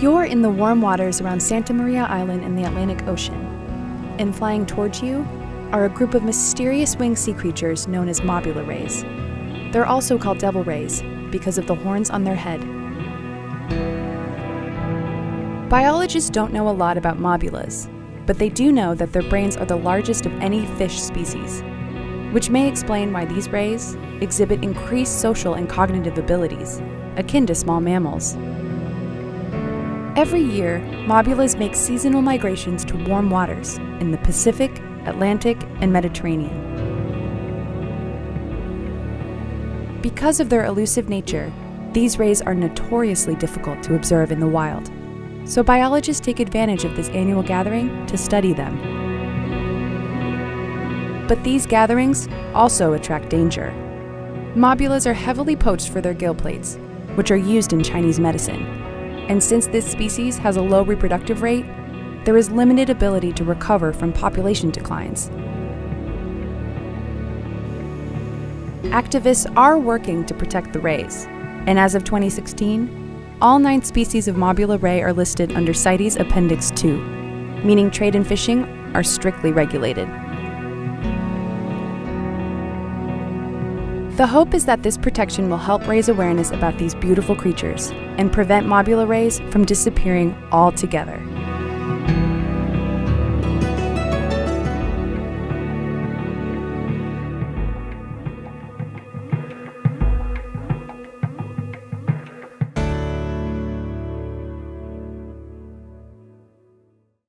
You're in the warm waters around Santa Maria Island in the Atlantic Ocean, and flying towards you are a group of mysterious winged sea creatures known as mobula rays. They're also called devil rays because of the horns on their head. Biologists don't know a lot about mobulas, but they do know that their brains are the largest of any fish species, which may explain why these rays exhibit increased social and cognitive abilities, akin to small mammals. Every year, mobulas make seasonal migrations to warm waters in the Pacific, Atlantic, and Mediterranean. Because of their elusive nature, these rays are notoriously difficult to observe in the wild, so biologists take advantage of this annual gathering to study them. But these gatherings also attract danger. Mobulas are heavily poached for their gill plates, which are used in Chinese medicine. And since this species has a low reproductive rate, there is limited ability to recover from population declines. Activists are working to protect the rays, and as of 2016, all 9 species of mobula ray are listed under CITES Appendix 2, meaning trade and fishing are strictly regulated. The hope is that this protection will help raise awareness about these beautiful creatures and prevent mobula rays from disappearing altogether.